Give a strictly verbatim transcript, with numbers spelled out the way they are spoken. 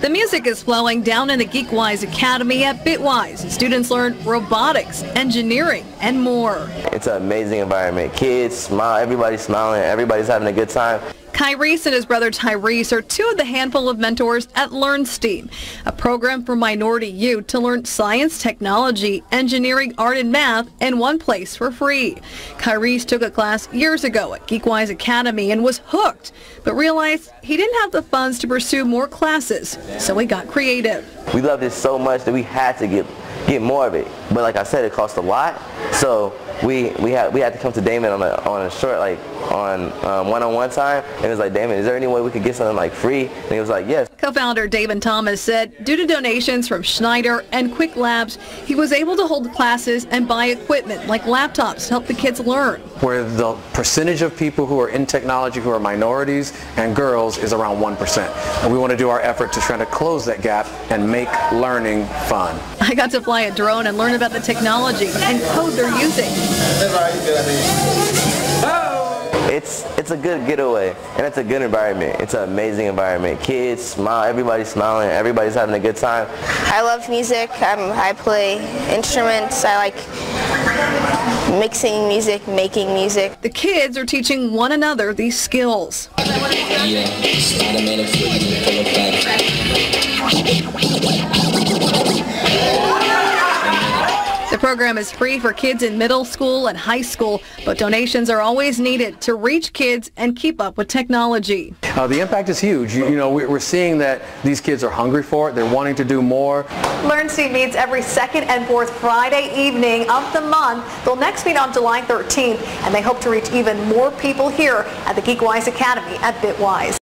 The music is flowing down in the GeekWise Academy at Bitwise. Students learn robotics, engineering, and more. It's an amazing environment. Kids smile, everybody's smiling, everybody's having a good time. Kyrese and his brother Tyrese are two of the handful of mentors at Learnsteam, a program for minority youth to learn science, technology, engineering, art, and math in one place for free. Kyrese took a class years ago at GeekWise Academy and was hooked, but realized he didn't have the funds to pursue more classes, so he got creative. We love this so much that we had to get get more of it, but like I said, it cost a lot, so we we had we had to come to Damon on a on a short like on um, one-on-one time, and it was like, Damon, is there any way we could get something like free? And he was like, yes. Co-founder Damon Thomas said due to donations from Schneider and Quick Labs, he was able to hold classes and buy equipment like laptops to help the kids learn. Where the percentage of people who are in technology who are minorities and girls is around one percent, and we want to do our effort to try to close that gap and make learning fun. I got to fly a drone and learn about the technology and code they're using. It's it's a good getaway, and it's a good environment. It's an amazing environment. Kids smile, everybody's smiling, everybody's having a good time. I love music. Um, I play instruments. I like mixing music, making music. The kids are teaching one another these skills. The program is free for kids in middle school and high school, but donations are always needed to reach kids and keep up with technology. Uh, the impact is huge. You, you know, we're seeing that these kids are hungry for it. They're wanting to do more. Learnsteam meets every second and fourth Friday evening of the month. They'll next meet on July thirteenth, and they hope to reach even more people here at the GeekWise Academy at Bitwise.